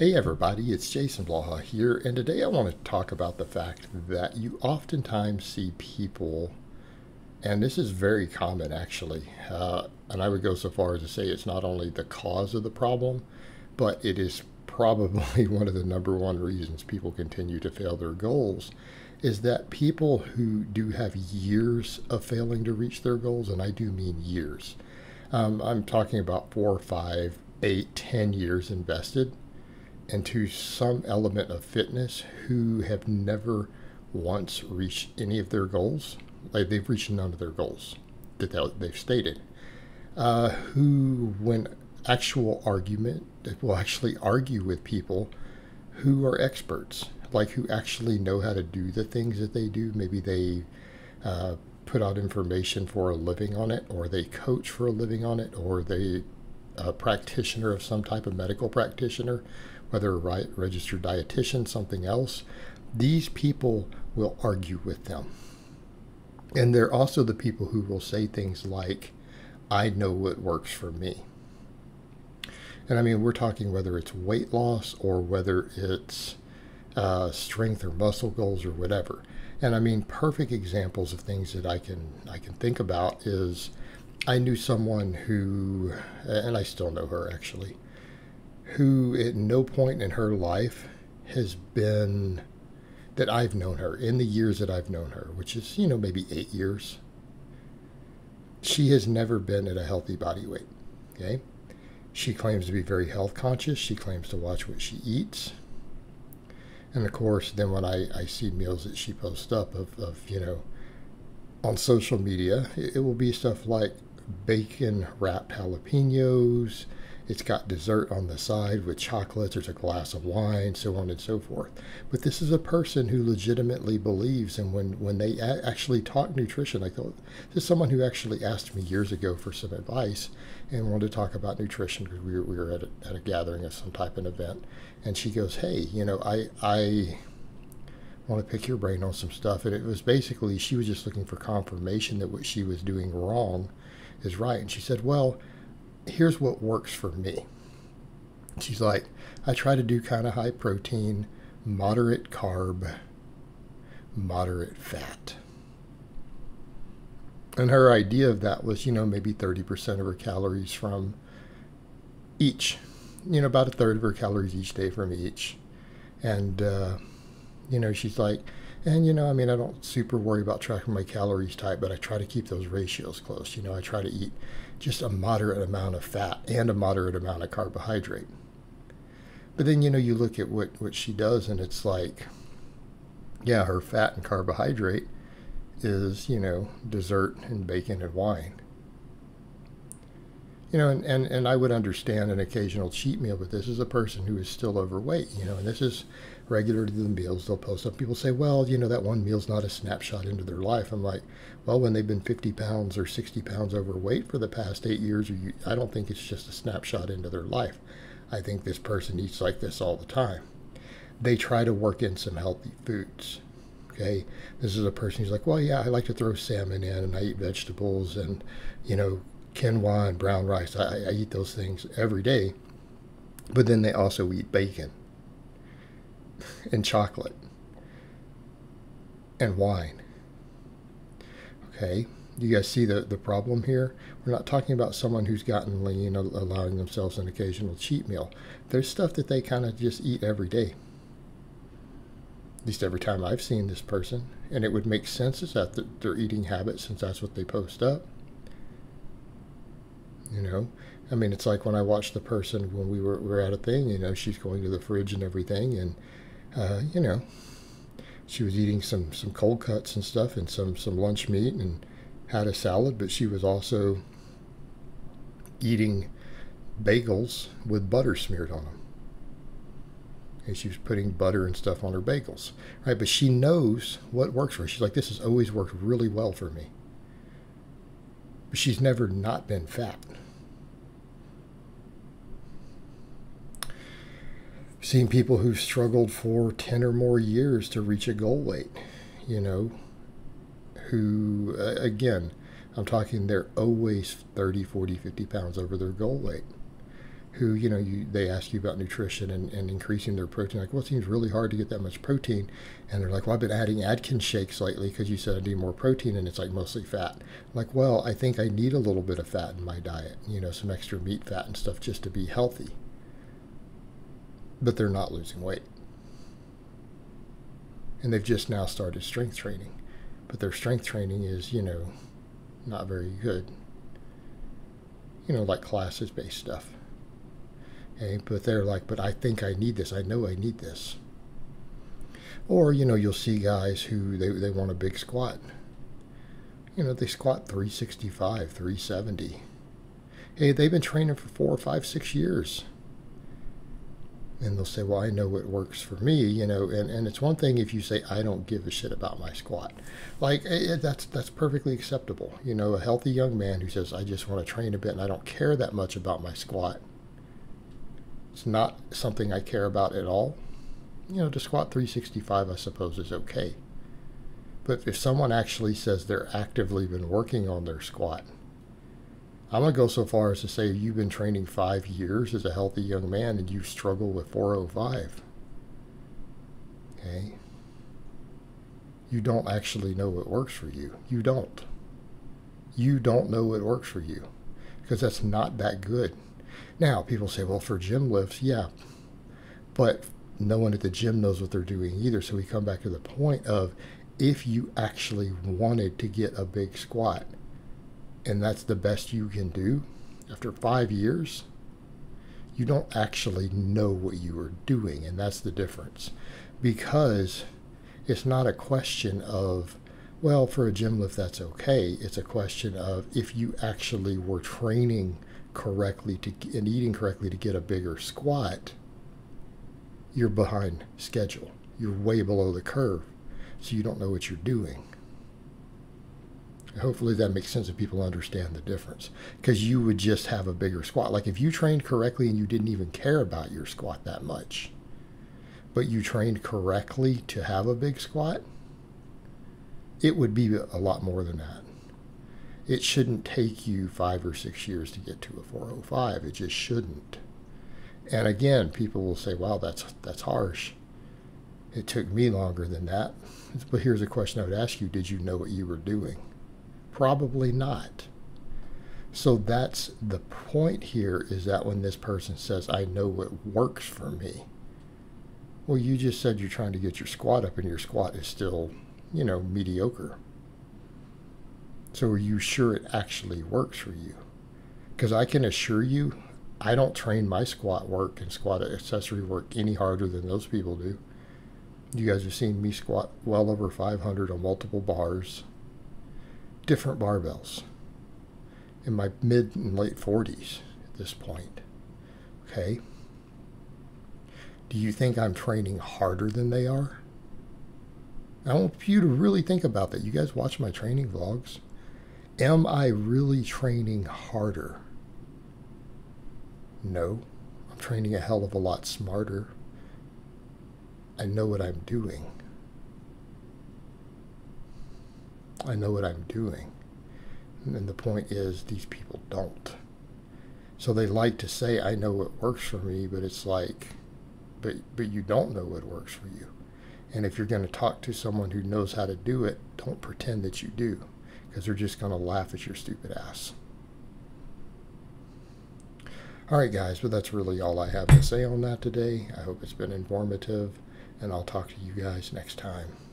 Hey everybody, it's Jason Blaha here, and today I want to talk about the fact that you oftentimes see people, and this is very common actually, and I would go so far as to say it's not only the cause of the problem, but it is probably one of the number one reasons people continue to fail their goals, is that people who do have years of failing to reach their goals, and I do mean years, I'm talking about 4, 5, 8, 10 years invested into some element of fitness, who have never once reached any of their goals, like they've reached none of their goals that they've stated, who when actual argument will actually argue with people who are experts, like who actually know how to do the things that they do. Maybe they put out information for a living on it, or they coach for a living on it, or they a practitioner of some type, of medical practitioner, whether a registered dietitian, something else. These people will argue with them. And they're also the people who will say things like, I know what works for me. And I mean, we're talking whether it's weight loss or whether it's strength or muscle goals or whatever. And I mean, perfect examples of things that I can think about is, I knew someone who, and I still know her actually, who at no point in her life has been, that I've known her, in the years that I've known her, which is, you know, maybe 8 years, she has never been at a healthy body weight, okay? She claims to be very health conscious. She claims to watch what she eats. And of course, then when I see meals that she posts up of you know, on social media, it will be stuff like bacon wrapped jalapenos, it's got dessert on the side with chocolates, there's a glass of wine, so on and so forth. But this is a person who legitimately believes, and when they actually talk nutrition, I thought, this is someone who actually asked me years ago for some advice and wanted to talk about nutrition because we were at a gathering of some type of event, and she goes, hey, you know, I want to pick your brain on some stuff. And it was basically, she was just looking for confirmation that what she was doing wrong is right. And she said, well, here's what works for me. She's like, I try to do kind of high protein, moderate carb, moderate fat. And her idea of that was, you know, maybe 30% of her calories from each, you know, about a third of her calories each day from each. And, you know, she's like, and, you know, I mean, I don't super worry about tracking my calories type, but I try to keep those ratios close. You know, I try to eat just a moderate amount of fat and a moderate amount of carbohydrate. But then, you know, you look at what she does, and it's like, yeah, her fat and carbohydrate is, you know, dessert and bacon and wine. You know, and I would understand an occasional cheat meal, but this is a person who is still overweight, you know, and this is regular to the meals they'll post up. People say, well, you know, that one meal's not a snapshot into their life. I'm like, well, when they've been 50 pounds or 60 pounds overweight for the past 8 years, I don't think it's just a snapshot into their life. I think this person eats like this all the time. They try to work in some healthy foods. Okay, this is a person who's like, well, yeah, I like to throw salmon in, and I eat vegetables, and, you know, quinoa and brown rice. I eat those things every day, but then they also eat bacon and chocolate and wine. Okay, you guys see the problem here? We're not talking about someone who's gotten lean, allowing themselves an occasional cheat meal. There's stuff that they kind of just eat every day. At least every time I've seen this person, and it would make sense is that they're eating habits, since that's what they post up. You know, I mean, it's like when I watched the person when we were at a thing, you know, she's going to the fridge and everything, and, you know, she was eating some cold cuts and stuff, and some lunch meat, and had a salad, but she was also eating bagels with butter smeared on them. And she was putting butter and stuff on her bagels, right? But she knows what works for her. She's like, this has always worked really well for me. But she's never not been fat. I've seen people who've struggled for 10 or more years to reach a goal weight, you know, who, again, I'm talking, they're always 30, 40, 50 pounds over their goal weight. who, you know, they ask you about nutrition and increasing their protein. Like, well, it seems really hard to get that much protein. And they're like, well, I've been adding Atkins shakes lately because you said I need more protein, and it's like mostly fat. I'm like, well, I think I need a little bit of fat in my diet, you know, some extra meat fat and stuff just to be healthy. But they're not losing weight. And they've just now started strength training. But their strength training is, you know, not very good. You know, like classes-based stuff. Okay, but they're like, but I think I need this. I know I need this. Or, you know, you'll see guys who, they want a big squat. You know, they squat 365, 370. Hey, they've been training for 4, 5, 6 years. And they'll say, well, I know what works for me, you know, and it's one thing if you say, I don't give a shit about my squat. Like, that's perfectly acceptable. You know, a healthy young man who says, I just want to train a bit and I don't care that much about my squat. It's not something I care about at all. You know, to squat 365, I suppose, is okay. But if someone actually says they're actively been working on their squat, I'm going to go so far as to say you've been training 5 years as a healthy young man and you struggle with 405. Okay? You don't actually know what works for you. You don't. You don't know what works for you. Because that's not that good. Now, people say, well, for gym lifts, yeah. But no one at the gym knows what they're doing either. So we come back to the point of, if you actually wanted to get a big squat, and that's the best you can do after 5 years, you don't actually know what you are doing. And that's the difference. Because it's not a question of, well, for a gym lift, that's okay. It's a question of, if you actually were training correctly and eating correctly to get a bigger squat, you're behind schedule. You're way below the curve. So you don't know what you're doing. Hopefully that makes sense if people understand the difference, because you would just have a bigger squat. Like if you trained correctly and you didn't even care about your squat that much, but you trained correctly to have a big squat, it would be a lot more than that. It shouldn't take you 5 or 6 years to get to a 405. It just shouldn't. And again, people will say, wow, that's harsh. It took me longer than that. But here's a question I would ask you. Did you know what you were doing? Probably not. So that's the point here, is that when this person says, I know what works for me. Well, you just said you're trying to get your squat up and your squat is still, you know, mediocre. So are you sure it actually works for you? Because I can assure you, I don't train my squat work and squat accessory work any harder than those people do. You guys have seen me squat well over 500 on multiple bars. Different barbells in my mid and late 40s at this point. Okay. Do you think I'm training harder than they are? I want you to really think about that. You guys watch my training vlogs. Am I really training harder? No. I'm training a hell of a lot smarter. I know what I'm doing. I know what I'm doing. And the point is, these people don't. So they like to say, I know what works for me, but it's like, but you don't know what works for you. And if you're going to talk to someone who knows how to do it, don't pretend that you do, because they're just going to laugh at your stupid ass. All right, guys, but that's really all I have to say on that today. I hope it's been informative, and I'll talk to you guys next time.